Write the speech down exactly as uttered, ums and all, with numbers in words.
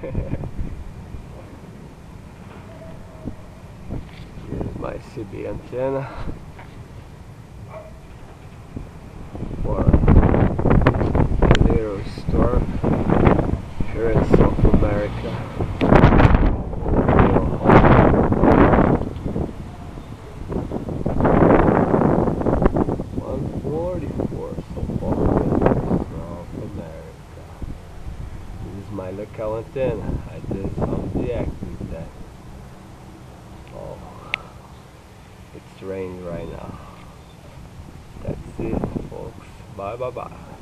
Here's my C B antenna for little storm here in South America. My local antenna, I just deactivated that. Oh, it's raining right now. That's it, folks. Bye bye bye.